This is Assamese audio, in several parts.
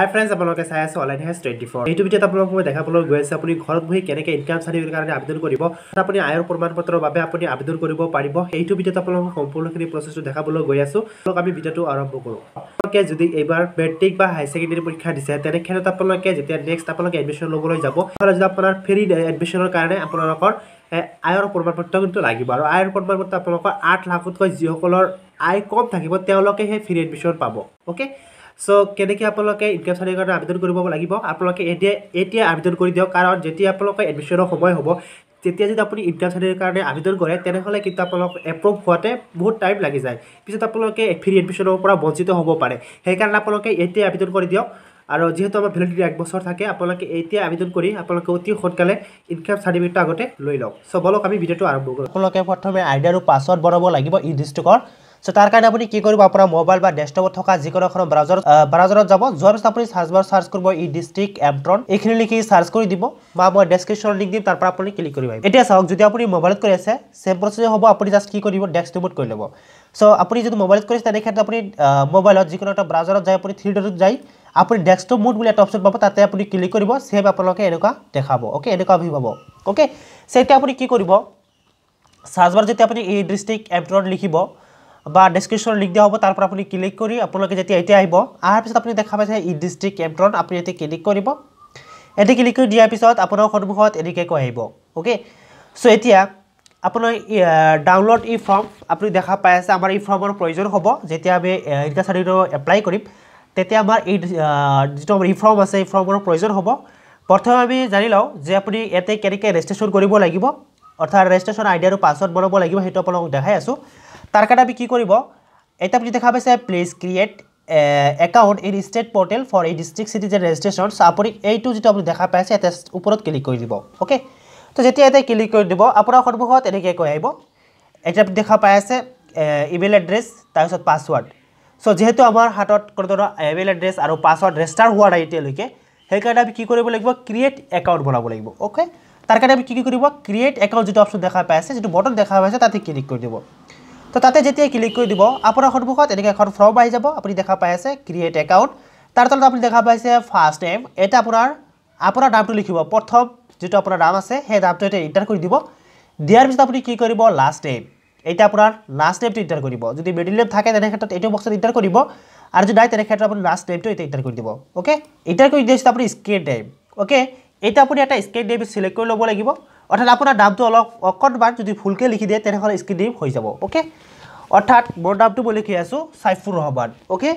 हाय फ्रेंड्स आपलोगे साय सो ऑनलाइन है 24 एटु बिचत आपलोग মই দেখা পলো গয়েছে আপুনি ঘৰত বহি কেনেকৈ ইনকাম সাৰ্টিফিকেট কাৰণে আবেদন কৰিব আপুনি আয়ৰ প্ৰমাণপত্ৰৰ বাবে আপুনি আবেদন কৰিব পাৰিব এইটো বিচত আপোনাক সম্পূৰ্ণখিনি প্ৰচেছটো দেখা পলো গয় আছো আপোনাক আমি ভিডিওটো আৰম্ভ কৰো আপোনাকে যদি এবাৰ মেট্ৰিক বা হাই সেকেন্ডাৰী পৰীক্ষা দিছে তেনে ক্ষেত্ৰত আপোনাক যেতিয়া নেক্সট আপোনাক এডমিশন লবলৈ যাব আৰু যদি আপোনাৰ ফ্ৰী এডমিশনৰ কাৰণে আপোনালোকৰ আয়ৰ প্ৰমাণপত্ৰ কিন্তু লাগিব আৰু আয়ৰ প্ৰমাণপত্ৰ আপোনালোকৰ 8 লাখতকৈ যিসকলৰ আয় কম থাকিব তেওঁলোকে হে ফ্ৰী এডমিশন পাব okay So, ketika apalagi income certificate abedan koribo lagi bo, apalagi ETA abedan kori dio karon jetia apalagi admission homoy hobo, jetia jodi apuni income certificate abedan kore tenehole kintu apalagi approve hote bahut time lagi jay, pisot apalagi free admission pora bonchito hobo pare, hei karone apalagi ETA abedan kori dio আৰু যেহেতু আমাৰ ভ্যালিডিটি 1 বছৰ থাকে আপোনালোকে এতিয়া আবেদন কৰি আপোনালোকে অতি সোনকালে ইনকাম সাৰ্টিফিকেট আগতে লৈ লওক সো বলক আমি ভিডিওটো আৰম্ভ কৰোঁ আপোনালোকে প্ৰথমে আইডি আৰু পাসৱৰ্ড বনাব লাগিব ই ডিষ্টকৰ সো তাৰ কাৰণে আপুনি কি কৰিব আপোনাৰ মোবাইল বা ডেস্কটপত থকা যিকোনো এখন ব্ৰাউজাৰত যাব যোৱাৰ পিছত আপুনি সাৰ্চ বাৰ সাৰ্চ কৰিব ই ডিষ্ট্ৰিক্ট এমট্ৰন এইখিনি লিখি সাৰ্চ কৰি দিব বা মই ডেসক্ৰিপচন লিংক দিম তাৰ পৰা আপুনি ক্লিক কৰিব এতিয়া চাওক যদি আপুনি মোবাইলত কৰি আছে সেম প্ৰচেছ হ'ব আপুনি জাস্ট কি কৰিব ডেস্কটপত কৰি ল'ব সো আপুনি যদি মোবাইলত কৰিছে তেনে ক্ষেত্ৰত আপুনি মোবাইলত যিকোনো এটা ব্ৰাউজাৰত যায় আপুনি 3 ডটত যায় আপুনি ডেস্কটপ মোড বুলি এটা অপচন পাব তাতে আপুনি ক্লিক কৰিব সেভ আপোনালোকে এনেকুৱা দেখাব ওকে এনেকুৱা ভি পাব ওকে সেটা আপুনি কি কৰিব সাৰ্চ বাৰ যেতিয়া আপুনি ই ডিষ্ট্ৰিক্ট এমট্ৰন লিখিব বা ডেসক্রিপশন লিখ দিয়া হব তারপর আপনি ক্লিক করি আপোনালোকে যেতিয়া এটা আহিব আর পিছত আপনি দেখা পাইছে ই ডিষ্ট্ৰিক্ট এমট্ৰন আপনি এটা ক্লিক কৰিব এটা ক্লিক কৰি দিয়া পিছত আপোনাৰ সন্মুখত এনেকৈ কৈ আহিব ওকে সো এতিয়া আপোনাৰ ডাউনলোড ই ফৰ্ম আপনি দেখা পাই আছে আমাৰ ই ফৰ্মৰ প্ৰয়োজন হ'ব যেতিয়া আমি ইনকাম সাৰ্টিফিকেট এপ্লাই কৰিম তেতিয়া আমাৰ এই যেটো আমাৰ ই ফৰ্ম আছে ই ফৰ্মৰ প্ৰয়োজন হ'ব প্ৰথমে আমি জানি লও যে আপুনি এতে কেনেকৈ ৰেজিষ্ট্ৰেচন কৰিব লাগিব অৰ্থাৎ ৰেজিষ্ট্ৰেচন আইডি আৰু পাছৱৰ্ড বনাব লাগিব হেতু আপোনাক দেখাই আছো तार कारण आमी कि करिब एटा आपनि देखा पाइसे please create account in state portal for a district citizen registrations आपनि एटु जेटा आपनि देखा पाइसे एटा उपरत क्लिक करि दिबो ओके तो जेति एटा क्लिक करि दिबो आपरा खरबखत एनेके कय आइबो एटा आपनि देखा पाइसे ईमेल एड्रेस तारसत पासवर्ड सो जेहेतु आमार हातत करदर ईमेल एड्रेस आरो पासवर्ड रजिस्टर हुआ राइटे लके हे कारण आमी कि करिब লাগিব क्रिएट अकाउंट बनाबो লাগিব ओके तार कारण आमी कि करिब क्रिएट अकाउंट जेटा ऑप्शन देखा पाइसे जेतु बटन देखा पाइसे ताते क्लिक करि दिबो তো তাতে যেতিয়া ক্লিক কৰি দিব আপোনাৰ সন্মুখত এনেকৈ এখন ফৰ্ম আহি যাব আপুনি দেখা পাই আছে ক্ৰিয়েট একাউন্ট তাৰ তলত আপুনি দেখা পাইছে ফাৰ্স্ট নেম এটা আপোনাৰ নামটো লিখিব প্ৰথম যেটো আপোনাৰ নাম আছে হে নামটো এটা এন্টাৰ কৰি দিব দিয়াৰ পিছত আপুনি কি কৰিব লাষ্ট নেম এটা আপোনাৰ লাষ্ট নেমটো এন্টাৰ কৰিব যদি মিডল নেম থাকে তেনে ক্ষেত্ৰত এইটো বক্সত এন্টাৰ কৰিব আৰু যদি নাই তেনে ক্ষেত্ৰত আপুনি লাষ্ট নেমটো এটা এন্টাৰ কৰি দিব ওকে এন্টাৰ কৰি দিছে আপুনি স্ক্ৰীন টাইম ওকে এটা আপুনি এটা স্ক্ৰীন টাইম সিলেক্ট কৰি ল'ব লাগিব অৰ্থাৎ আপোনাৰ নামটো অলপ অকণমান যদি ভুলকৈ লিখি দিয়ে তেনেহলে স্ক্ৰীন নেম হৈ যাব ওকে অৰ্থাৎ মোৰ নামটো মই লিখি আছো সাইফুৰ ৰহমান ওকে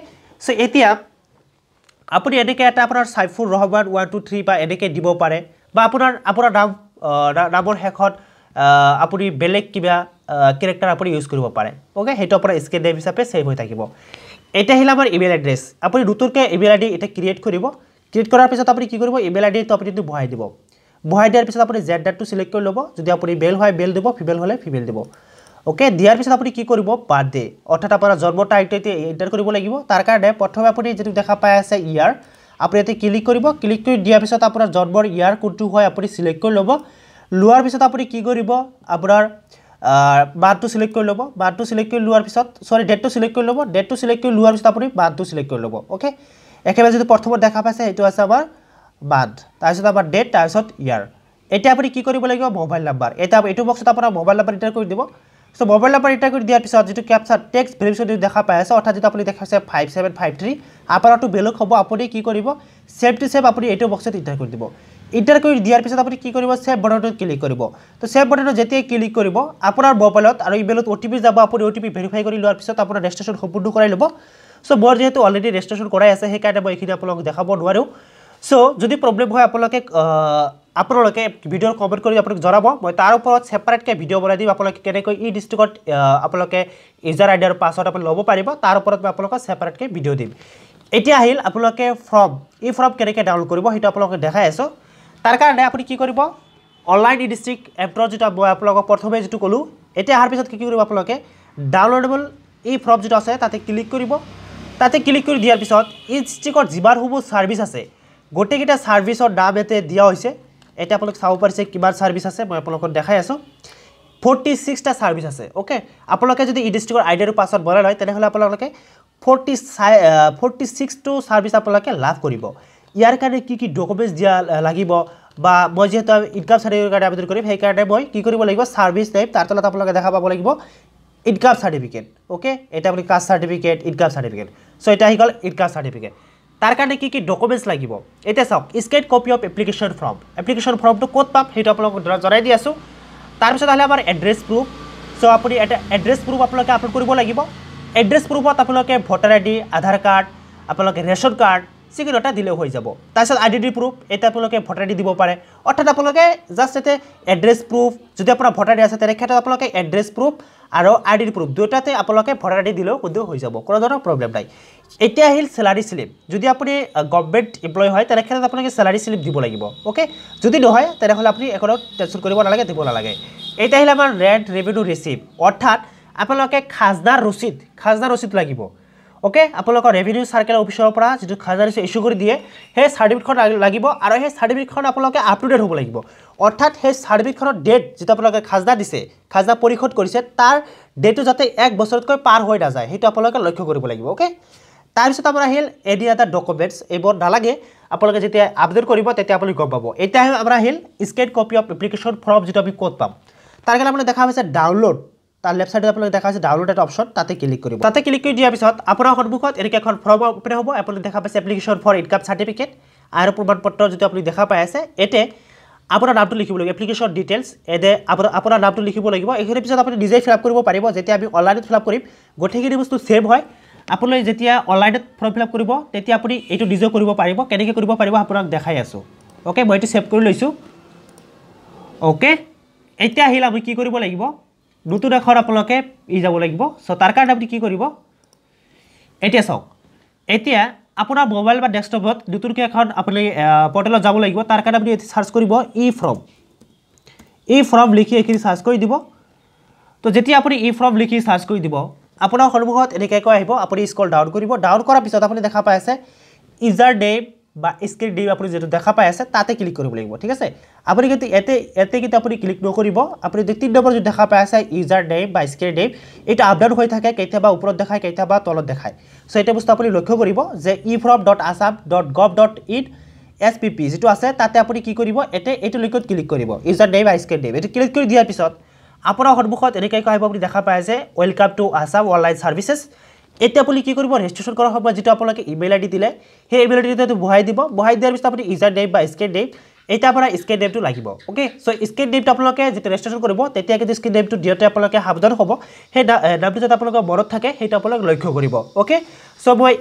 সো এতিয়া আপুনি এনেকৈ এটা আপোনাৰ সাইফুৰ ৰহমান 1 2 3 বা এনেকৈ দিব পাৰে বা আপোনাৰ নামৰ হেকত আপুনি বেলেগ কিবা কেৰেক্টাৰ আপুনি ইউজ কৰিব পাৰে ওকে হেটো আপোনাৰ স্ক্ৰীন নেম হিচাপে সেভ হৈ থাকিব এটা হিলা আমাৰ ইমেল এড্ৰেছ আপুনি নতুনকৈ ইমেল আইডি এটা ক্ৰিয়েট কৰিব ক্ৰিয়েট কৰাৰ পিছত আপুনি কি কৰিব ইমেল আইডি তো আপুনি বহাই দিব বহাই দিয়াৰ পিছত আপুনি জেডাৰটো সিলেক্ট কৰি ল'ব যদি আপুনি মেল হয় মেল দিব ফিমেল হলে ফিমেল দিব ওকে দিয়াৰ পিছত আপুনি কি কৰিব বাৰ্থডে অৰ্থাৎ আপোনাৰ জন্ম তাৰিখটো এন্টাৰ কৰিব লাগিব তাৰ কাৰণে প্ৰথমে আপুনি যেটো দেখা পাই আছে ইয়াৰ আপুনি এটা ক্লিক কৰিব ক্লিক কৰি দিয়াৰ পিছত আপোনাৰ জন্মৰ ইয়াৰ কোনটো হয় আপুনি সিলেক্ট কৰি ল'ব লোৱাৰ পিছত আপুনি কি কৰিব আপোনাৰ বাৰ্থটো সিলেক্ট কৰি ল'ব বাৰ্থটো সিলেক্ট কৰি লোৱাৰ পিছত সৰি ডেটটো সিলেক্ট কৰি ল'ব ডেটটো সিলেক্ট কৰি লোৱাৰ পিছত আপুনি বাৰ্থটো সিলেক্ট কৰি ল'ব ওকে একেবাৰে যেটো প্ৰথমত দেখা পাইছে এইটো আছে আমাৰ বাদ তাৰছত আমাৰ ডেট তাৰছত ইয়াৰ এটা আপুনি কি কৰিব লাগিব মোবাইল নাম্বাৰ এটা এইটো বক্সত আপোনাৰ মোবাইল নাম্বাৰ এন্টাৰ কৰি দিব সো মোবাইল নাম্বাৰ এন্টাৰ কৰি দিয়াৰ পিছত যেটো ক্যাপচা টেক্সট ভেৰিফিকেশ্যন দেখা পাই আছে অৰ্থাৎ যেটো আপুনি দেখা আছে 5753 আপোনাৰটো বেলক হ'ব আপুনি কি কৰিব সেভ টু সেভ আপুনি এইটো বক্সত এন্টাৰ কৰি দিব এন্টাৰ কৰি দিয়াৰ পিছত আপুনি কি কৰিব সেভ বাটনত ক্লিক কৰিব তো সেভ বাটনত যেতিয়া ক্লিক কৰিব আপোনাৰ মোবাইলত আৰু ইমেলত ওটিপি যাব আপুনি ওটিপি ভেৰিফাই কৰি লোৱাৰ পিছত আপোনাৰ ৰেজিষ্ট্ৰেচন সম্পূৰ্ণ কৰাই ল'ব সো মোৰ যেহেতু অলৰেডি ৰেজিষ্ট্ৰেচন কৰাই আছে সেই কাৰণে মই এইখিনি আপোনাক দেখাব নোৱাৰো সো যদি প্ৰবলেম হয় আপোনালোকে ভিডিওৰ কমেন্ট কৰি আপোনাক জনাব মই তাৰ ওপৰত সেপাৰেট কে ভিডিও বনাই দিম আপোনালোকে কেনেকৈ ই ডিষ্ট্ৰিক্টত আপোনালোকে ইউজাৰ আইডি আৰু পাছৱৰ্ড আপুনি ল'ব পাৰিব তাৰ ওপৰত মই আপোনালোকক সেপাৰেট কে ভিডিও দিম এতিয়া আহিল আপোনালোকে ফৰ্ম ই ফৰ্ম কেনেকৈ ডাউনলোড কৰিব হেতু আপোনালোকক দেখাই আছো তাৰ কাৰণে আপুনি কি কৰিব অনলাইন ই ডিষ্ট্ৰিক্ট এপৰ যেটা মই আপোনালোকক প্ৰথমে যেটো কলো এতিয়া আহাৰ পিছত কি কৰিব আপোনালোকে ডাউনলোডেবল ই ফৰ্ম যেটা আছে তাতে ক্লিক কৰিব তাতে ক্লিক কৰি দিয়াৰ পিছত ই ডিষ্ট্ৰিক্টৰ যিবাৰ হ'ব সার্ভিস আছে गोटे केटा सार्विसर नाम एते दिया होइसे एटा आपलक साउ परिसे किमान सार्विस आसे মই आपलक দেখাই আছো 46 টা সার্ভিস আছে ওকে आपलके যদি ই ডিষ্ট্ৰিক্টৰ আইডি আৰু পাছৱৰ্ড বনাই লয় তেনে হলে आपलके 46 সাৰ্ভিস আপোনালোকে লাভ কৰিব। ইয়াৰ কাৰণে কি কি ডকুমেন্টস দিয়া লাগিব বা মই যেটো ইনকাম সাৰ্টিফিকেট আবেদন কৰিম সেই কাৰণে মই কি কৰিব লাগিব সাৰ্ভিস টাইপ তাৰ তলত আপোনালোকে দেখা পাব লাগিব ইনকাম সার্টিফিকেট। ওকে, এটা আপুনি caste certificate income certificate so এটা হৈ গল ইনকাম সার্টিফিকেট। তাৰ কাৰণে কি কি ডকুমেন্টস লাগিব এটা চাওক scan copy of application form, application ফর্মটো ক'ত পাম সেইটো আপোনালোক জনাই দি আছো। তাৰ পিছত আহিলে আমাৰ এড্ৰেছ প্ৰুফ সো আপুনি এটা এড্ৰেছ প্ৰুফ আপোনালোকে আপলোড কৰিব লাগিব। এড্ৰেছ প্ৰুফত আপোনালোকে ভোটাৰ আইডি, আধাৰ কাৰ্ড, আপোনালোকে ৰেশন কাৰ্ড সিকিউৰিটা দিলে হৈ যাব। তাৰ পিছত আইডেন্টি প্ৰুফ এটা আপোনালোকে ভোটাৰ আইডি দিব পাৰে অৰ্থাৎ আপোনালোকে জাস্ট এতে এড্ৰেছ প্ৰুফ যদি আপোনাৰ ভোটাৰ আইডি আছে তেনে ক্ষেত্ৰত আপোনালোকে এড্ৰেছ প্ৰুফ আৰু আইডি প্ৰুফ দুটাতে আপোনালোকে ভোটাৰ আইডি দিলেও কিন্তু হৈ যাব, কোনো ধৰণৰ প্ৰবলেম নাই। এতিয়া আহিল স্যালাৰি স্লিপ, যদি আপুনি গভৰ্নমেন্ট এমপ্লয় হয় তেনে ক্ষেত্ৰত আপোনালোকে স্যালারি স্লিপ দিব লাগিব। ওকে, যদি নহয় তেনে হলে আপুনি একো টেনশন কৰিব নালাগে, দিব নালাগে। এটা আহিল আমাৰ ৰেন্ট ৰেভিনিউ ৰিচিপ্ট অৰ্থাৎ আপোনালোকে খাজনাৰ ৰচিদ, খাজনাৰ ৰচিদ লাগিব। ওকে, আপোনালোকৰ ৰেভিনিউ সাৰ্কেল অফিচৰ পৰা যেটো খাজনাৰ ৰচিদ ইস্যু কৰি দিয়ে সেই সাৰ্টিফিকেটখন লাগিব আৰু সেই সাৰ্টিফিকেটখন আপোনালোকে আপডেট হ'ব লাগিব অৰ্থাৎ সেই সাৰ্টিফিকেটৰ ডেট যেটো আপোনালোকে খাজনা দিছে, খাজনা পৰিশোধ কৰিছে তাৰ ডেটটো যাতে এক বছৰতকৈ পাৰ হৈ না যায় সেইটো আপোনালোকে লক্ষ্য কৰিব লাগিব। ওকে, তাৰ পিছত আমাৰ আহিল এডি আদাৰ ডকুমেন্টস, এইবোৰ নালাগে আপোনালোকে যেতিয়া আপডেট কৰিব তেতিয়া আপুনি গম পাব। এটা আমাৰ আহিল scan copy of application form যেটো আমি ক'ত পাম তাৰ কাৰণে আপোনালোকে দেখা হৈছে ডাউনলোড, তার লেফট সাইডে আপনাদের দেখা আছে ডাউনলোড এটা অপশন তাতে ক্লিক করব। তাতে ক্লিক কৰি দিয়াৰ পিছত আপোনাৰ সন্মুখত এনেকৈ এখন ফর্ম ওপেন হ'ব, আপোনালোকে দেখা পাইছে এপ্লিকেশন ফর ইনকাম সার্টিফিকেট আৰু প্ৰমাণপত্ৰ যদি আপুনি দেখা পাই আছে এতে আপোনাৰ নামটো লিখিব লাগিব, এপ্লিকেশন ডিটেইলস এতে আপোনাৰ নামটো লিখিব লাগিব। এইখিনি পিছত আপুনি নিজে ফিল আপ কৰিব পাৰিব, যেতিয়া আমি অনলাইনত ফিল আপ কৰিম গোটেইখিনি বস্তু সেভ হয়। আপুনি যেতিয়া অনলাইনত ফৰ্ম ফিল আপ কৰিব তেতিয়া আপুনি এইটো নিজে কৰিব পাৰিব, কেনেকৈ কৰিব পাৰিব আপোনাক দেখাই আছো। ওকে, মই এইটো সেভ কৰি লৈছো। ওকে, এতিয়া আহিল আমি কি কৰিব লাগিব নতুন এখন আপোনালোকে ই যাব লাগিব সো তাৰ কাৰণে আপুনি কি কৰিব এতিয়া চাওক এতিয়া আপোনাৰ মোবাইল বা ডেস্কটপত নতুনকৈ এখন আপুনি পৰ্টেলত যাব লাগিব তাৰ কাৰণে আপুনি সাৰ্চ কৰিব ই ফৰ্ম, ই ফৰ্ম লিখি এইখিনি সাৰ্চ কৰি দিব। তো যেতিয়া আপুনি ই ফৰ্ম লিখি সাৰ্চ কৰি দিব আপোনাৰ সন্মুখত এনেকৈ আহিব, আপুনি স্ক্ৰল ডাউন কৰিব, ডাউন কৰাৰ পিছত আপুনি দেখা পাই আছে ইউজাৰ নেম বা স্ক্ৰিন নেম আপুনি যেটো দেখা পাই আছে তাতে ক্লিক কৰিব লাগিব। ঠিক আছে, আপুনি কিন্তু এতে কিন্তু আপুনি ক্লিক নকৰিব, আপুনি 3 নম্বৰ যদি দেখা পাই আছে ইউজাৰ নেম বা স্ক্ৰিন নেম এটা আপডেট হৈ থাকে, কেতিয়াবা ওপৰত দেখায় কেতিয়াবা তলত দেখায় সো এটা বস্তু আপুনি লক্ষ্য কৰিব যে eform.assam.gov.in SPP যেটো আছে তাতে আপুনি কি কৰিব এতে এইটো লিংকত ক্লিক কৰিব ইউজাৰ নেম বা স্ক্ৰিন নেম। এইটো ক্লিক কৰি দিয়াৰ পিছত আপোনাৰ সন্মুখত এনেকৈ আহিব আপুনি দেখা পাই আছে welcome to Assam online services. এটা আপুনি কি কৰিব ৰেজিষ্ট্ৰেচন কৰা হ'ব যেটো আপোনালোকে ইমেইল আইডি দিলে সেই ইমেইল আইডিটো বহাই দিব, বহাই দিয়াৰ পিছত আপুনি ইউজাৰ নেম বা স্ক্যান নেম এটা আপোনাৰ স্ক্যান নেমটো লাগিব। ওকে, সো স্ক্যান নেমটো আপোনালোকে যেতিয়া ৰেজিষ্ট্ৰেচন কৰিব তেতিয়া কিন্তু স্ক্যান নেমটো দিওঁতে আপোনালোকে সাৱধান হ'ব, সেই নামটো যাতে আপোনালোকৰ মনত থাকে সেইটো আপোনালোকে লক্ষ্য কৰিব। ওকে, সো মই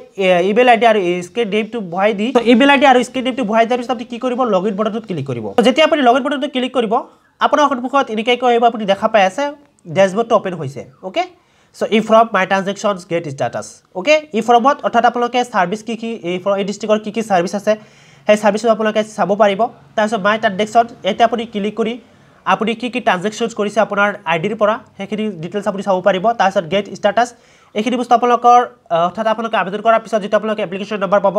ইমেইল আইডি আৰু স্ক্যান নেমটো বহাই দি তো ইমেইল আইডি আৰু স্ক্যান নেমটো বহাই দিয়াৰ পিছত আপুনি কি কৰিব লগইন বাটনত ক্লিক কৰিব। যেতিয়া আপুনি লগইন বাটনত ক্লিক কৰিব আপোনাৰ সন্মুখত এনেকৈ আহিব আপুনি দেখা পাই আছে ড্যাশবৰ্ডটো অপেন হৈছে। Okay, so e form my transactions get status. Okay, e ফর্মত অর্থাৎ আপোনালোকে সার্ভিস কি কি এই ডিস্ট্ৰিক্টৰ কি কি সাৰ্ভিস আছে সেই সাৰ্ভিস আপোনালোকে চাব পাৰিব। তাৰপিছত মাই ট্ৰানজেকশন এটা আপুনি ক্লিক কৰি আপুনি কি কি ট্ৰানজেকশনস কৰিছে আপোনাৰ আইডিৰ পৰা সেইখিনি ডিটেইলস আপুনি চাব পাৰিব। তাৰপিছত গেট স্ট্যাটাস এইখিনি বস্তু আপোনালোকৰ অৰ্থাৎ আপোনালোকে আবেদন কৰাৰ পিছত যেতিয়া আপোনালোকে এপ্লিকেশন নম্বৰ পাব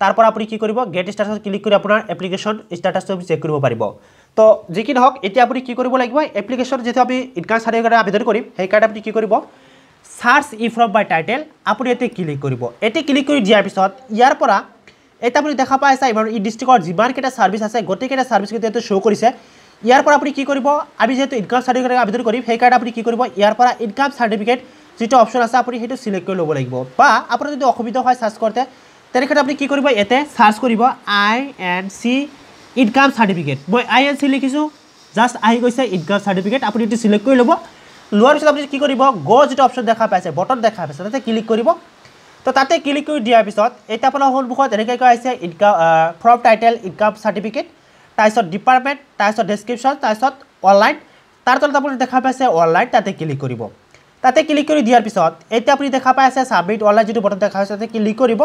তাৰ পৰা আপুনি কি কৰিব গেট স্ট্যাটাস ক্লিক কৰি আপোনাৰ এপ্লিকেশন স্ট্যাটাসটো আপুনি চেক কৰিব পাৰিব। তো যি কি নহওক এতিয়া আপুনি কি কৰিব লাগিব এপ্লিকেশন যেতিয়া আমি ইনকাম সাৰ্টিফিকেট আবেদন কৰিম সেই কাৰণে আপুনি কি কৰিব search e form by title আপুনি এতে ক্লিক কৰিব। এতে ক্লিক কৰি দিয়াৰ পিছত ইয়াৰ পৰা এটা আপুনি দেখা পাই আছে এই ডিস্ট্ৰিক্টৰ যিমান কেইটা সাৰ্ভিস আছে গোটেইকেইটা সাৰ্ভিস কেইটা শো কৰিছে। ইয়াৰ পৰা আপুনি কি কৰিব আমি যেহেতু ইনকাম সাৰ্টিফিকেট আবেদন কৰিম সেই কাৰণে আপুনি কি কৰিব ইয়াৰ পৰা ইনকাম সাৰ্টিফিকেট যেটো অপশন আছে আপুনি সেইটো সিলেক্ট কৰি ল'ব লাগিব বা আপোনাৰ যদি অসুবিধা হয় সাৰ্চ কৰোঁতে তেনেক্ষেত্ৰত আপুনি কি কৰিব এতে সাৰ্চ কৰিব INC ইনকাম সার্টিফিকেট। মই INC লিখিছোঁ জাস্ট আহি গৈছে ইনকাম সার্টিফিকেট, আপুনি এটো সিলেক্ট কৰি ল'ব। লোৱাৰ পিছত আপুনি কি কৰিব গো যেটো অপশন দেখা পাইছে বটন দেখা পাইছে তাতে ক্লিক কৰিব। তো তাতে ক্লিক কৰি দিয়াৰ পিছত এটা আপোনাৰ সন্মুখত এনেকৈ কৈ আছে income form title income certificate, তাৰপিছত ডিপাৰ্টমেন্ট, তাৰপিছত ডেসক্ৰিপশন, তাৰপিছত অনলাইন, তাৰ তলত আপুনি দেখা পাইছে অনলাইন তাতে ক্লিক কৰিব। তাতে ক্লিক কৰি দিয়াৰ পিছত এটা আপুনি দেখা পাই আছে সাবমিট অনলাইন যেটো বটন দেখা পাইছে তাতে ক্লিক কৰিব।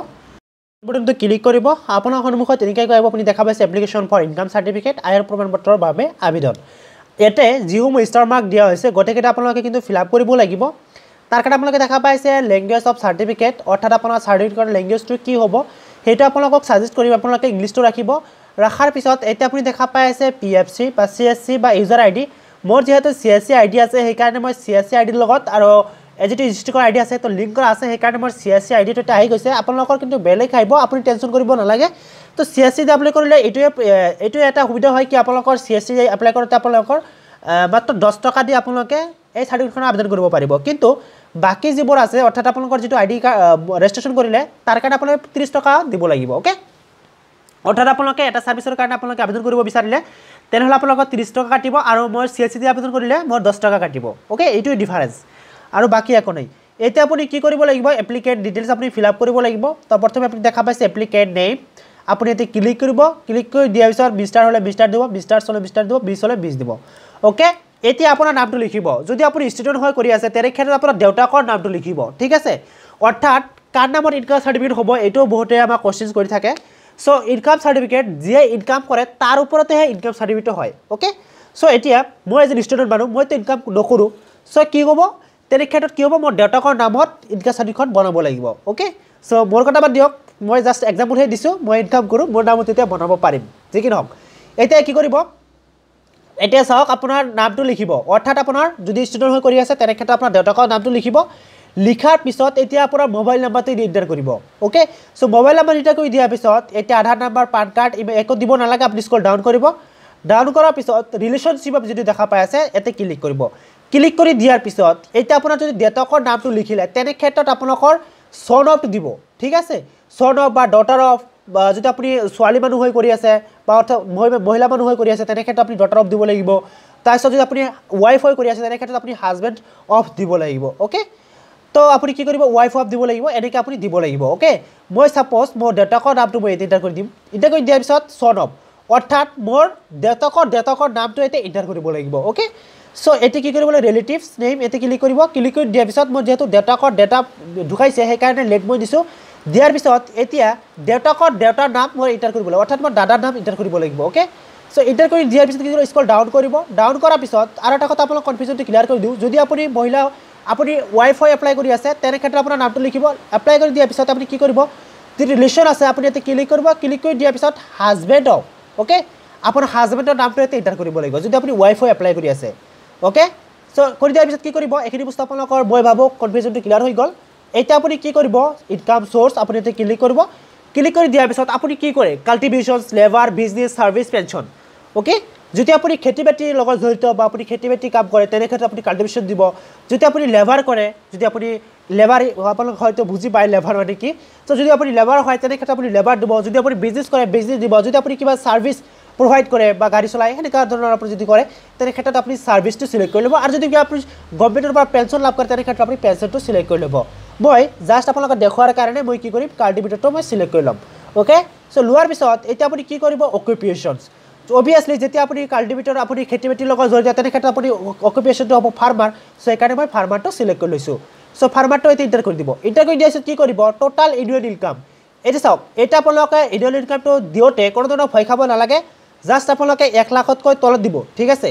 বটনটো ক্লিক কৰিব আপোনাৰ সন্মুখত এনেকৈ কৈ আপুনি দেখা পাইছে এপ্লিকেশন ফৰ ইনকাম সাৰ্টিফিকেট আয়ৰ প্ৰমাণপত্ৰৰ বাবে আবেদন। এতে যিসমূহ স্টাৰ মাৰ্ক দিয়া হৈছে গোটেইকেইটা আপোনালোকে কিন্তু ফিল আপ কৰিব লাগিব। তাৰ কাৰণে আপোনালোকে দেখা পাইছে ল্যাঙ্গুৱেজ অফ সাৰ্টিফিকেট অৰ্থাৎ আপোনাৰ সাৰ্টিফিকেটৰ ল্যাঙ্গুৱেজটো কি হ'ব সেইটো আপোনালোকক সাজেষ্ট কৰিম, আপোনালোকে ইংলিছটো ৰাখিব। ৰাখাৰ পিছত এতিয়া আপুনি দেখা পাই আছে PFC বা CSC বা ইউজাৰ আইডি। মোৰ যেহেতু CSC আইডি আছে সেইকাৰণে মই CSC আইডিৰ লগত আৰু एजिट डिस्ट्रिक्टर आईडी আছে তো লিংক কৰা আছে হে কাৰণে মোৰ সিএসসি আইডিটো আহি গৈছে আপোনালোকৰ কিন্তু বেলেগ আইব আপুনি টেনশন কৰিব নালাগে তো সিএসসি দ এপ্লাই কৰিলে এটো এটা সুবিধা হয় কি আপোনালোকৰ সিএসসি এপ্লাই কৰোতে আপোনালোকৰ মাত্ৰ 10 টকা দি আপোনালোকে এই সাৰ্টিফিকেটখন আবেদন কৰিব পাৰিব কিন্তু বাকি যিবোৰ আছে অৰ্থাৎ আপোনালোকৰ যেটো আইডি ৰেজিষ্ট্ৰেচন কৰিলে তাৰ কাৰণে আপোনালোকে 30 টকা দিব লাগিব ওকে অৰ্থাৎ আপোনালোকে এটা সাৰ্ভিসৰ কাৰণে আপোনালোকে আবেদন কৰিব বিচাৰিলে তেনহলে আপোনালোকৰ 30 টকা কাটিব আৰু মই সিএসসি দি আবেদন কৰিলে মোৰ 10 টকা কাটিব ওকে এইটো ডিফাৰেন্স আৰু বাকি একো নাই এতিয়া আপুনি কি কৰিব লাগিব এপ্লিকেট ডিটেইলস আপুনি ফিল আপ কৰিব লাগিব তো প্ৰথমে আপুনি দেখা পাইছে এপ্লিকেট নেম আপুনি এতে ক্লিক কৰিব ক্লিক কৰি দিয়া পিছত বিস্তাৰ হলে বিস্তাৰ দিব বিস্তাৰ চলে বিস্তাৰ দিব 20 হলে 20 দিব ওকে এতিয়া আপোনাৰ নামটো লিখিব যদি আপুনি স্টুডেন্ট হৈ কৰি আছে তেৰে ক্ষেত্ৰত আপোনাৰ দেউতাকৰ নামটো লিখিব ঠিক আছে অৰ্থাৎ কাৰ নামৰ ইনকাম সাৰ্টিফিকেট হ'ব এটো বহুতে আমা কোশ্চেন কৰি থাকে সো ইনকাম সাৰ্টিফিকেট যে ইনকাম কৰে তাৰ ওপৰতে হে ইনকাম সার্টিফিকেট হয় ওকে সো এতিয়া মই এজন স্টুডেন্ট মানুহ মই তে ইনকাম নকৰো সো কি হ'ব তেনে ক্ষেত্ৰত কি হ'ব মোৰ ডেটাকৰ নামত ইনকাম সাৰ্টিফিকেট বনাব লাগিব ওকে সো মোৰ কথা বাদ দিওক মই জাস্ট एग्जांपल হে দিছো মই ইনকাম কৰো মোৰ নামত তেতিয়া বনাব পাৰিম ঠিক কি নহক এতিয়া কি কৰিব এতিয়া সহক আপোনাৰ নামটো লিখিব অৰ্থাৎ আপোনাৰ যদি স্টুডেন্ট হৈ কৰি আছে তেনে ক্ষেত্ৰত আপোনাৰ ডেটাকৰ নামটো লিখিব লিখাৰ পিছত এতিয়া আপোনাৰ মোবাইল নাম্বাৰটো এন্টাৰ কৰিব ওকে সো মোবাইল নাম্বাৰ এটা কৈ দিয়া পিছত এতিয়া আধাৰ নাম্বাৰ পান কাৰ্ড একো দিব নালাগে আপুনি স্ক্ৰল ডাউন কৰিব ডাউন কৰাৰ পিছত ৰিলেশনশিপ আপুনি যদি দেখা পাই আছে এতে ক্লিক কৰিব ক্লিক কৰি দিয়াৰ পিছত এটা আপোনাৰ যদি ডেটাকৰ নামটো লিখিলে তেনে ক্ষেত্ৰত আপোনাকৰ সন অফ দিব ঠিক আছে সন অফ বা ডটাৰ অফ যদি আপুনি ছোৱালী মানুহ হৈ কৰি আছে বা অৰ্থাৎ মহিলা মানুহ হৈ কৰি আছে তেনে ক্ষেত্ৰত আপুনি ডটাৰ অফ দিব লাগিব তাৰ পিছত যদি আপুনি ওয়াইফ হৈ কৰি আছে তেনে ক্ষেত্ৰত আপুনি হাজবেন্ড অফ দিব লাগিব ওকে তো আপুনি কি কৰিব ওয়াইফ অফ দিব লাগিব এনেকে আপুনি দিব লাগিব ওকে মই সাপোজ মোৰ ডেটাকৰ নামটো মই এন্টাৰ কৰি দিম এন্টাৰ কৰি দিয়াৰ পিছত সন অফ অৰ্থাৎ মোৰ ডেটাকৰ নামটো এতে এন্টাৰ কৰিব লাগিব ওকে সো এতে কি কৰিব ৰিলেটিভছ নেম এতে ক্লিক কৰি দিয়া পিছত মই যেটো ডেটাকৰ ডেটা ঢুকাইছে হে কাৰণে লেট মই দিছো দিয়াৰ পিছত এতিয়া ডেটাকৰ নাম মই এন্টাৰ কৰিব লাগিব অৰ্থাৎ মই দাদাৰ নাম এন্টাৰ কৰিব লাগিব ওকে সো এন্টাৰ কৰি দিয়াৰ পিছত কি কৰিব স্ক্ৰল ডাউন কৰিব ডাউন কৰাৰ পিছত আৰু এটা কথা আপোনাক কনফিউজনটো ক্লিয়াৰ কৰি দিও যদি আপুনি মহিলা আপুনি ওয়াইফাই এপ্লাই কৰি আছে তেনে ক্ষেত্ৰত আপোনাৰ নামটো লিখিব এপ্লাই কৰি দিয়াৰ পিছত আপুনি কি কৰিব যি ৰিলেশন আছে আপুনি এতে ক্লিক কৰিব ক্লিক কৰি দিয়াৰ পিছত হাজবেন্ড অফ ওকে আপোনাৰ হাজবেন্ডৰ নামটো এতে এন্টাৰ কৰিব লাগিব যদি আপুনি ওয়াইফাই এপ্লাই কৰি আছে ओके सो কৰি দিয়া পিছত কি কৰিব এখিনি বস্তু আপোনালোকৰ বৈ ভাবো কনফিউজনটো ক্লিয়াৰ হৈ গল এটা আপুনি কি কৰিব ইনকাম সোৰ্স আপুনি তে ক্লিক কৰিব ক্লিক কৰি দিয়া পিছত আপুনি কি কৰে কাল্টিভেশন লেভার বিজনেস সার্ভিস পেনশন ओके যদি আপুনি খেতি বাতি লগত জড়িত বা আপুনি খেতি বাতি কাম কৰে তেনে ক্ষেত্ৰত আপুনি কাল্টিভেশন দিব যদি আপুনি লেভাৰ কৰে যদি আপুনি লেভাৰ আপোনালোক হয়তো বুজি পায় লেভাৰ মানে কি সো যদি আপুনি লেভাৰ হয় তেনে ক্ষেত্ৰত আপুনি লেভাৰ দিব যদি আপুনি বিজনেস কৰে বিজনেস দিব যদি আপুনি কিবা সাৰ্ভিস প্ৰোভাইড কৰে বা গাড়ি চলায় হেনেকা ধৰণৰ আপুনি যদি কৰে তেনে ক্ষেত্ৰত আপুনি সাৰ্ভিসটো সিলেক্ট কৰি লব আৰু যদি আপুনি গভৰ্ণমেণ্টৰ পৰা পেনশন লাভ কৰে তেনে ক্ষেত্ৰত আপুনি পেনশনটো সিলেক্ট কৰি লব মই জাস্ট আপোনালোক দেখুৱাৰ কাৰণে মই কি কৰিম কাল্টিভেটৰটো মই সিলেক্ট কৰি লম ওকে সো লোৱাৰ পিছত এতিয়া আপুনি কি কৰিব অকুপেশনস অবভিয়াসলি যেতিয়া আপুনি কাল্টিভেটৰ আপুনি খেতিবাতিৰ লগত জড়িত তেনে ক্ষেত্ৰত আপুনি অকুপেশনটো হ'ব ফাৰ্মাৰ সো একাৰণে মই ফাৰ্মাৰটো সিলেক্ট কৰি লৈছো সো ফাৰ্মাৰটো এতে এন্টাৰ কৰি দিব এন্টাৰ কৰি দিয়াছত কি কৰিব টোটাল এনুয়াল ইনকাম এটা চাওক এটা আপোনালোক এনুয়াল ইনকামটো দিওতে কোনো ধৰণৰ ভয় খাব নালাগে জাস্ট আপোনালোকে 1 লাখতকৈ তলত দিব ঠিক আছে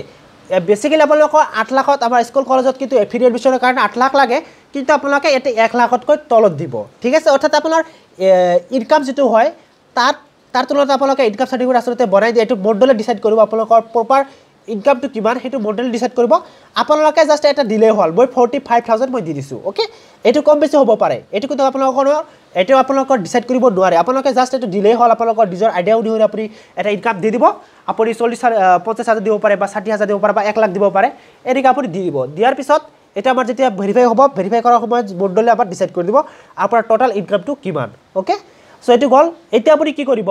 বেসিক্যালি আপোনালোকৰ 8 লাখত আমাৰ স্কুল কলেজত কিন্তু এফিলিয়েট বিষয়ৰ কাৰণে 8 লাখ লাগে কিন্তু আপোনালোকে এতে 1 লাখতকৈ তলত দিব ঠিক আছে অর্থাৎ আপোনাৰ ইনকাম যেটো হয় তাৰ তুলনাত আপোনালোকে ইনকাম সাৰ্টিফিকেট আসলতে বনাই দিয়ে এটো মডেলে ডিসাইড কৰিব আপোনালোকৰ প্ৰপাৰ ইনকামটো কিমান হেটো মডেল ডিসাইড কৰিব আপোনালোকে জাস্ট এটা দিলে হল মই 45000 মই দি দিছো ওকে এটো কম বেছি হ'ব পাৰে এটো কিন্তু আপোনালোকৰ এটো আপোনালোকৰ ডিসাইড কৰিব নোৱাৰে আপোনালোকে জাস্ট এটো দিলে হল আপোনালোকৰ নিজৰ আইডিয়া অনুসৰি আপুনি এটা ইনকাম দি দিব আপুনি 45000 দিব পাৰে বা 60000 দিব পাৰে বা 1 লাখ দিব পাৰে এনেকৈ আপুনি দি দিব দিয়াৰ পিছত এটা আমাৰ যেতিয়া ভেৰিফাই হ'ব ভেৰিফাই কৰাৰ সময়ত মডেলে আমাৰ ডিসাইড কৰি দিব আপোনাৰ টোটাল ইনকামটো কিমান ওকে সো এটো গল এতিয়া আপুনি কি কৰিব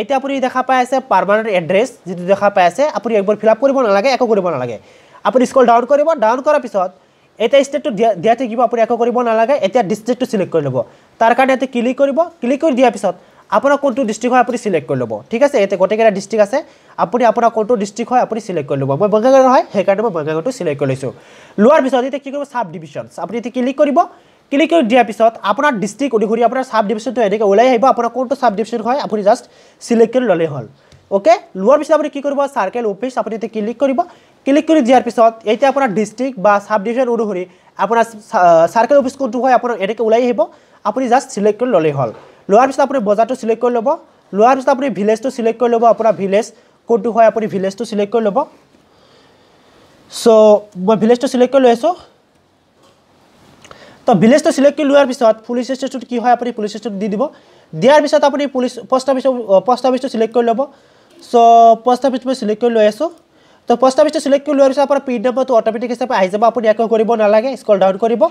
এটা আপুনি দেখা পাই আছে পাৰ্মানেন্ট এড্ৰেস যেটো দেখা পাই আছে আপুনি একবাৰ ফিল আপ কৰিব নালাগে একো কৰিব নালাগে আপুনি স্ক্ৰল ডাউন কৰিব ডাউন কৰাৰ পিছত এটা স্টেটটো দিয়া থাকিব আপুনি একো কৰিব নালাগে এটা ডিস্ট্ৰিক্টটো সিলেক্ট কৰি লব তাৰ কাৰণে এটা ক্লিক কৰিব ক্লিক কৰি দিয়া পিছত আপোনাৰ কোনটো ডিস্ট্ৰিক্ট হয় আপুনি সিলেক্ট কৰি লব ঠিক আছে এতে গটেকেৰা ডিস্ট্ৰিক্ট আছে আপুনি আপোনাৰ কোনটো ডিস্ট্ৰিক্ট হয় আপুনি সিলেক্ট কৰি লব মই বঙাইগাঁও হয় সেই কাৰণে মই বঙাইগাঁওটো সিলেক্ট কৰি লৈছো লোৱাৰ পিছত এটা কি কৰিব সাব ডিভিশনস আপুনি এটা ক্লিক কৰিব ক্লিক কৰি দিয়া পিছত আপোনাৰ ডিস্ট্ৰিক্ট অনুসৰি আপোনাৰ সাব ডিভিশনটো এনেকৈ ওলাই আহিব আপোনাৰ কোনটো সাব ডিভিশন হয় আপুনি জাস্ট সিলেক্ট কৰি ললে হল ওকে লোৱাৰ পিছত আপুনি কি কৰিব সাৰ্কেল অফিস আপুনি তে ক্লিক কৰিব ক্লিক কৰি দিয়াৰ পিছত এইটা আপোনাৰ ডিস্ট্ৰিক্ট বা সাব ডিভিশন অনুসৰি আপোনাৰ সাৰ্কেল অফিস কোনটো হয় আপোনাৰ এনেকৈ ওলাই আহিব আপুনি জাস্ট সিলেক্ট কৰি ললে হল লোৱাৰ পিছত আপুনি বজাৰটো সিলেক্ট কৰি লব লোৱাৰ পিছত আপুনি ভিলেজটো সিলেক্ট কৰি লব আপোনাৰ ভিলেজ কোনটো হয় আপুনি ভিলেজটো সিলেক্ট কৰি লব সো মই ভিলেজটো সিলেক্ট কৰি লৈছো तो विलेज तो सिलेक्ट कर लुआर पिছত पुलिस स्टेशन की হয় আপুনি পুলিশ স্টেশন দি দিব দিয়ার পিছত আপুনি পুলিশ পোস্ট অফিস সিলেক্ট কৰি লব সো পোস্ট অফিস পে সিলেক্ট কৰি লৈ আছো তো পোস্ট অফিস সিলেক্ট কৰি লুৱাৰ পিছত আপোনাৰ পিন নম্বৰ তো অটোমেটিক হিচাপে আহি যাব আপুনি একো কৰিব নালাগে স্ক্ৰল ডাউন কৰিব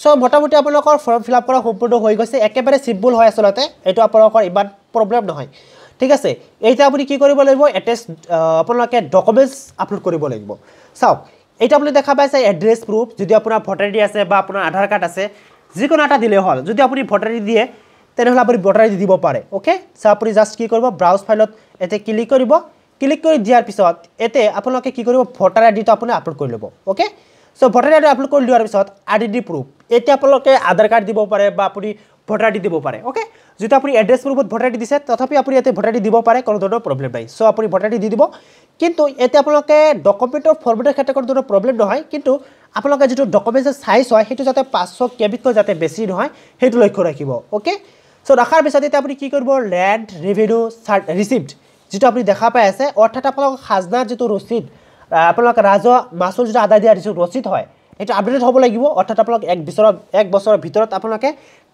সো মোটামুটি আপোনালোকৰ ফৰ্ম ফিল আপ কৰা সম্পূৰ্ণ হৈ গৈছে একেবাৰে সিম্পল হয় আসলতে এটো আপোনালোকৰ ইমান প্ৰবলেম নহয় ঠিক আছে এইটা আপুনি কি কৰিব লাগিব এটেচ আপোনালোকে ডকুমেন্টস আপলোড কৰিব লাগিব চাওক এটা আপুনি দেখা পাইছে এড্ৰেছ প্ৰুফ যদি আপোনাৰ ভোটাৰ আইডি আছে বা আপোনাৰ আধাৰ কাৰ্ড আছে যিকোনো এটা দিলে হ'ল যদি আপুনি ভোটাৰ আইডি দিয়ে তেনেহলে আপুনি ভোটাৰ আইডি দিব পাৰে ওকে সো আপুনি জাস্ট কি কৰিব ব্ৰাউজ ফাইলত এতে ক্লিক কৰিব ক্লিক কৰি দিয়াৰ পিছত এতে আপোনালোকে কি কৰিব ভোটাৰ আইডিটো আপুনি আপলোড কৰি ল'ব okay so voter ID upload কৰি দিয়াৰ পিছত আইডি প্ৰুফ এতে আপোনালোকে আধাৰ কাৰ্ড দিব পাৰে বা আপুনি ভোটাৰ আইডি দিব পাৰে ওকে যদি আপুনি এড্ৰেছ প্ৰুফত ভোটাৰ আইডি দিছে তথাপি আপুনি এতে ভোটাৰ আইডি দিব পাৰে কোনো ধৰণৰ প্ৰবলেম নাই সো আপুনি ভোটাৰ আইডি দি দিব কিন্তু এতে আপোনালোকে ডকুমেন্টৰ ফৰমেটৰ ক্ষেত্ৰত কোনো ধৰণৰ প্ৰবলেম নহয় কিন্তু আপোনালোকে যেটো ডকুমেন্টৰ সাইজ হয় হেতু যাতে 500 কেবিটকৈ যাতে বেছি নহয় হেতু লক্ষ্য ৰাখিব ওকে সো ৰাখাৰ পিছত এতে আপুনি কি কৰিব ল্যান্ড ৰেভিনিউ ৰিসিভড যেটো আপুনি দেখা পাই আছে অৰ্থাৎ আপোনালোকৰ খাজনাৰ যেটো ৰচিদ আপোনালোকৰ ৰাজহ মাসুল যেটো আদায় দিয়া যেটো ৰচিদ হয় এটা আপডেট হ'ব লাগিব অৰ্থাৎ আপোনালোকে এক বছৰৰ ভিতৰত আপোনালোকে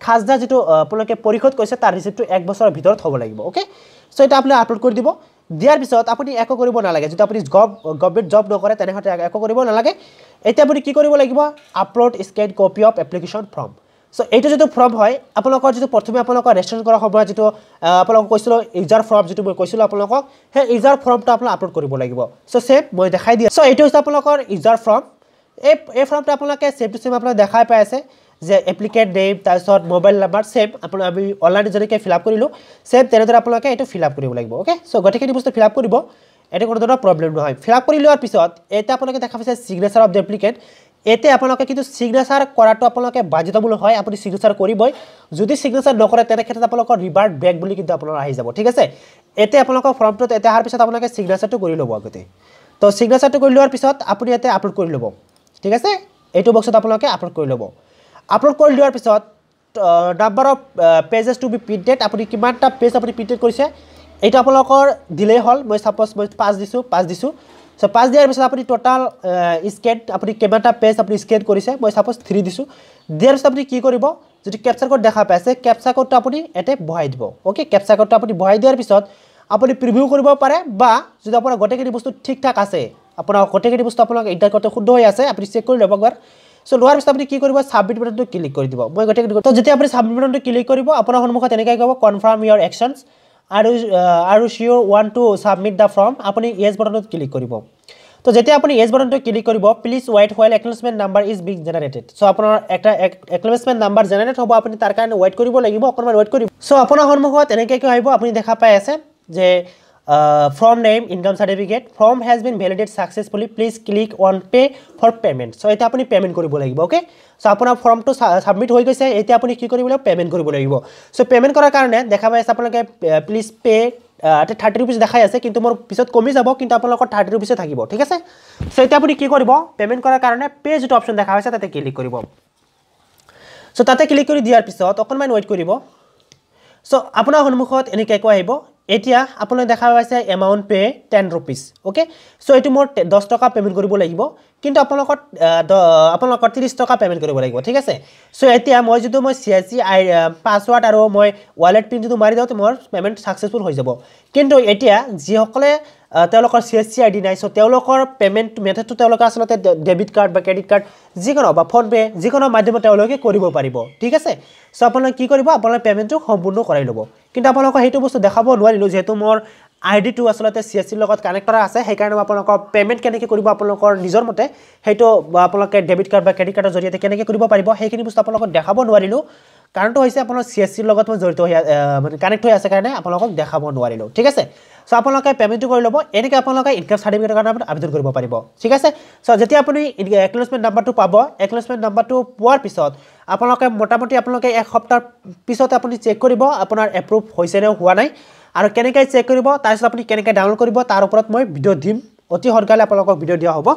খাজনা যেটো আপোনালোকে পৰিশোধ কৰিছে তাৰ ৰিসিভটো এক বছৰৰ ভিতৰত হ'ব লাগিব ওকে সো এটা আপুনি আপলোড কৰি দিব দিয়াৰ পিছত আপুনি একো কৰিব নালাগে যদি আপুনি গভমেন্ট জব নকৰে তেনেহলে একো কৰিব নালাগে এটা আপুনি কি কৰিব লাগিব upload scan copy of application form so এইটো যেটো ফৰ্ম হয় আপোনালোকৰ যেটো প্ৰথমে আপোনালোকৰ ৰেজিষ্ট্ৰেচন কৰা হ'ব যেটো আপোনালোকক কৈছিল ইউজাৰ ফৰ্ম যেটো মই কৈছিল আপোনালোকক হে ইউজাৰ ফৰ্মটো আপোনালোকে আপলোড কৰিব লাগিব সো সেভ মই দেখাই দিয়া সো এইটো হৈছে আপোনালোকৰ ইউজাৰ ফর্ম এই ফর্মটো আপোনালোকে সেভ টু সেভ আপোনালোকে দেখাই পাই আছে যে এপ্লিকেন্ট নেম তাৰ সত মোবাইল নাম্বাৰ সেভ আপোনালোকে আমি অনলাইন জৰিয়তে ফিল আপ কৰিলো সেভ তেনেদৰে আপোনালোকে এইটো ফিল আপ কৰিব লাগিব ওকে সো গটেখিনি বস্তু ফিল আপ কৰিব এটা কোনো ধৰণৰ প্ৰবলেম নহয় ফিল আপ কৰি লোৱাৰ পিছত এটা আপোনালোকে দেখা পাইছে সিগনেচাৰ অফ দ্য এপ্লিকেন্ট এতে আপোনালোকে কিন্তু সিগনেচাৰ কৰাটো আপোনালোকে বাধ্যতামূলক হয় আপুনি সিগনেচাৰ কৰিবই যদি সিগনেচাৰ নকৰে তেনে ক্ষেত্ৰত আপোনালোকৰ ৰিভাৰ্ট বেক বুলি কিন্তু আপোনালোক আহি যাব ঠিক আছে এতে আপোনালোকৰ ফৰ্মটোত এতে আহাৰ পিছত আপোনালোকে সিগনেচাৰটো কৰি ল'ব আগতে তো সিগনেচাৰটো কৰি লোৱাৰ পিছত আপুনি এতে আপলোড কৰি ল'ব ঠিক আছে এইটো বক্সত আপোনালোকে আপলোড কৰি ল'ব আপলোড কৰি দিয়াৰ পিছত number of pages to be printed আপুনি কিমানটা পেজ আপুনি প্ৰিণ্টেড কৰিছে এইটো আপোনালোকৰ দিলে হ'ল মই সাপোজ মই 5 দিছো সো 5 দিয়াৰ পিছত আপুনি টোটাল স্ক্যান আপুনি কিমানটা পেজ আপুনি স্ক্যান কৰিছে মই সাপোজ 3 দিছো দিয়াৰ পিছত আপুনি কি কৰিব যদি ক্যাপচা কোড দেখা পাইছে ক্যাপচা কোডটো আপুনি এতে বহাই দিব ওকে ক্যাপচা কোডটো আপুনি বহাই দিয়াৰ পিছত আপুনি প্ৰিভিউ কৰিব পাৰে বা যদি আপোনাৰ গটেখিনি বস্তু ঠিক ঠাক আছে আপোনাৰ গটেখিনি বস্তু আপোনাক ইন্টাৰ কৰতে শুদ্ধ হৈ আছে আপুনি চেক কৰি ল'ব একবাৰ সো লোৱাৰ পিছত আপুনি কি কৰিব সাবমিট বাটনটো ক্লিক কৰি দিব মই গটেখিনি তো যেতিয়া আপুনি সাবমিট বাটনটো ক্লিক কৰিব আপোনাৰ সন্মুখত এনেকৈ কব confirm your actions are sure want to submit the form আপুনি ইয়েছ বাটনত ক্লিক কৰিব তো যেতিয়া আপুনি ইয়েছ বাটনটো ক্লিক কৰিব please wait while acknowledgement number is being generated so আপোনাৰ এটা একনলেজমেন্ট নাম্বাৰ জেনাৰেট হ'ব আপুনি তাৰ কাৰণে ওয়েট কৰিব লাগিব অকমান ওয়েট কৰিব সো আপোনাৰ সন্মুখত এনেকৈ কি আহিব আপুনি দেখা পাই আছে যে form name income certificate form has been validated successfully please click on pay for payment so এটা আপুনি পেমেন্ট কৰিব লাগিব ওকে সো আপোনাৰ ফৰ্মটো সাবমিট হৈ গৈছে এতিয়া আপুনি কি কৰিব পেমেন্ট কৰিব লাগিব সো পেমেন্ট কৰাৰ কাৰণে দেখা পাইছে আপোনালোকে প্লিজ পে 30 ৰুপিস দেখাই আছে কিন্তু মোৰ পিছত কমি যাব কিন্তু আপোনালোকৰ 30 ৰুপিসে থাকিব ঠিক আছে সো এতিয়া আপুনি কি কৰিব পেমেন্ট কৰাৰ কাৰণে পে যেটো অপচন দেখা হৈছে তাতে ক্লিক কৰিব সো তাতে ক্লিক কৰি দিয়াৰ পিছত অকনমান ওয়েট কৰিব সো আপোনাৰ সন্মুখত এনেকৈ কোৱা আহিব এতিয়া আপোনালোকে দেখা পাইছে amount pay 10 rupees okay so এটো মোৰ 10 টাকা পেমেন্ট কৰিব লাগিব কিন্তু আপোনালোকৰ 30 টাকা পেমেন্ট কৰিব লাগিব ঠিক আছে সো এতিয়া মই যদি মই 86 পাসওয়াৰ্ড আৰু মই ওয়ালেট পিন যদি মাৰি দাও তে মোৰ পেমেন্ট সাকসেসফুল হৈ যাব কিন্তু এতিয়া যি হকলে তেওঁলোকৰ 86 আইডি নাই সো তেওঁলোকৰ পেমেন্ট মেথডটো তেওঁলোকৰ আসলতে ডেবিট কাৰ্ড বা ক্ৰেডিট কাৰ্ড যিকোনো বা ফোন পে যিকোনো মাধ্যমত তেওঁলোকে কৰিব পাৰিব ঠিক আছে সো আপোনালোকে কি কৰিব আপোনালোকে পেমেন্টটো সম্পূৰ্ণ কৰাই ল'ব কিন্তু আপোনালোকক হেতু বস্তু দেখাব নোৱাৰিলো যেহেতু মোৰ আইডিটো আসলতে 86 লগত কানেক্ট কৰা আছে সেই কাৰণে আপোনালোকক পেমেন্ট কেনেকৈ কৰিব আপোনালোকৰ নিজৰ মতে হেতু আপোনালোকে ডেবিট কাৰ্ড বা ক্ৰেডিট কাৰ্ডৰ জৰিয়তে কেনেকৈ কৰিব পাৰিব সেইখিনি বস্তু আপোনালোকক দেখাব নোৱাৰিলো কাৰণটো হৈছে আপোনাৰ 86 লগত জড়িত হৈ মানে কানেক্ট হৈ আছে কাৰণে আপোনালোকক দেখাব নোৱাৰিলো ঠিক আছে সো আপোনালোকে পেমেন্টটো কৰি ল'ব এনেকৈ আপোনালোকে ইনকাম সাৰ্টিফিকেটৰ কাৰণে আপুনি আবেদন কৰিব পাৰিব ঠিক আছে সো যেতিয়া আপুনি একনলেজমেন্ট নাম্বাৰটো পাব একনলেজমেন্ট নাম্বাৰটো পোৱাৰ পিছত আপোনালোকে মোটামুটি আপোনালোকে এক সপ্তাহৰ পিছত আপুনি চেক কৰিব আপোনাৰ এপ্ৰুভ হৈছে নে হোৱা নাই আৰু কেনেকৈ চেক কৰিব তাৰ পিছত আপুনি কেনেকৈ ডাউনলোড কৰিব তাৰ ওপৰত মই ভিডিও দিম অতি সোনকালে আপোনালোকক ভিডিও দিয়া হ'ব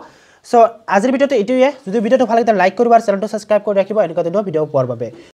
সো আজিৰ ভিডিওটো এইটোৱে যদি ভিডিওটো ভাল লাগে তেন্তে লাইক কৰিব আৰু চেনেলটো সাবস্ক্ৰাইব কৰি ৰাখিব এনেকৈ ভিডিও পোৱাৰ বাবে